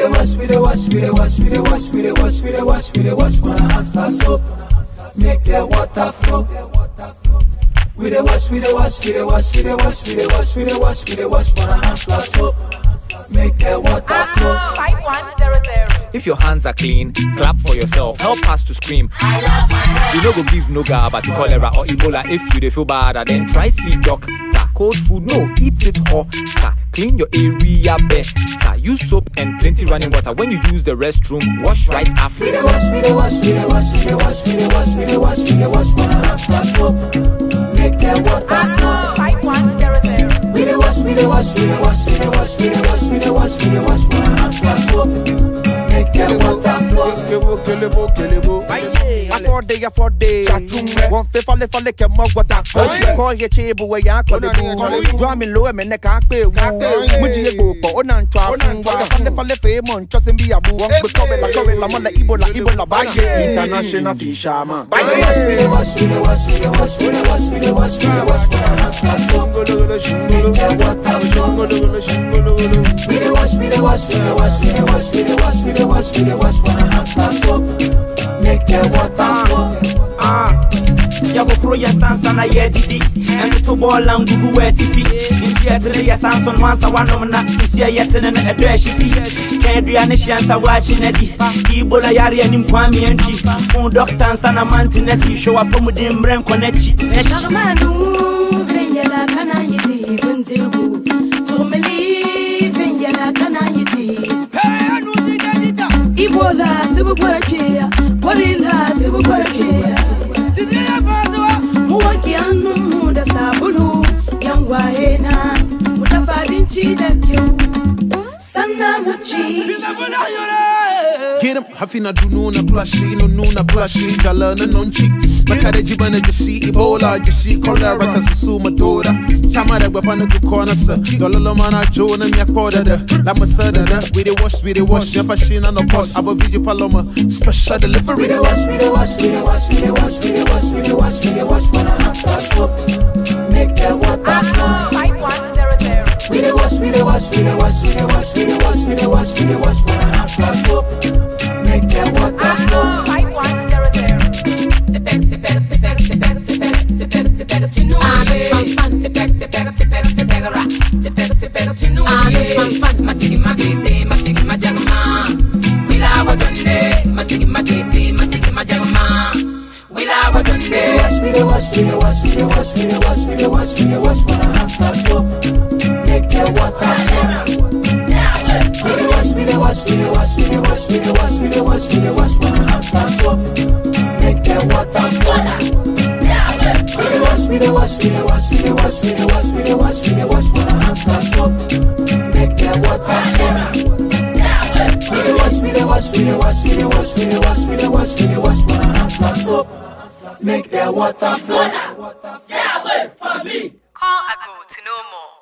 we dey wash, my hands pass up, make the water flow. We dey wash, my hands pass up, make the water flow. 5100. If your hands are clean, clap for yourself. Help us to scream. I love my hands. You no go give no gaba to cholera or Ebola. If you dey feel bad, then try see doctor. Cold food, no, eat it hot. Clean your area better. Use soap and plenty running water. When you use the restroom, wash right after. We dey wash, my hands pass up, make the water flow. 5100. We dey wash, my hands pass up, make the water flow. A 4 day. One fale ke mo gota. Ko ye chebu we ya ko le bu. Draw me low me ne ka pe wu. Mujie gbo o na ntwa fun wa. Fale fe mo ntwa se bi abu. Won gbe ko be la mo la Ibola baye. International fisherman. We dey wash. Make the water flow. Yabo pro ya stanza na yedidi. And to ball and gugu wetifi. If you atene ya stanza on once a one na. If you atene na edreshipi. Kedu ya nishi ansa wachi nedi. Ibola yari anim kwami enchi. Un doctor ansa na mantinesi. Show up on mudi mbrem konechi. Sharmanu venyela kana yidi bundibu. Tomeli venyela kana yidi. Ibola tibu kwarekia. Warila tibu kwarekia. Tidila bazwa. Muwaki anu muda sabulu. Yangwa hena. Mutafadinchi dakyo. Sana muchi. Get him, hafina dununa plushie. Nununa plushie. Galana nonchi. Makare jibane jasi Ibola. Jasi cholera kasusu madora. Chamare wapana kukona sa. Dololo mana jona nyakoda da. La masada da. We dey wash. Nyapa shina no pos. Abo viji paloma. Special delivery. We dey wash. Mana hands pass up. Make the water flow. 5100. We dey wash. Mana hands pass up. Make the water flow. 5100. We dey wash when our hands pass up, make the water flow. We dey wash when our hands pass up, make the water flow. Stay away from me. Call I go to know more.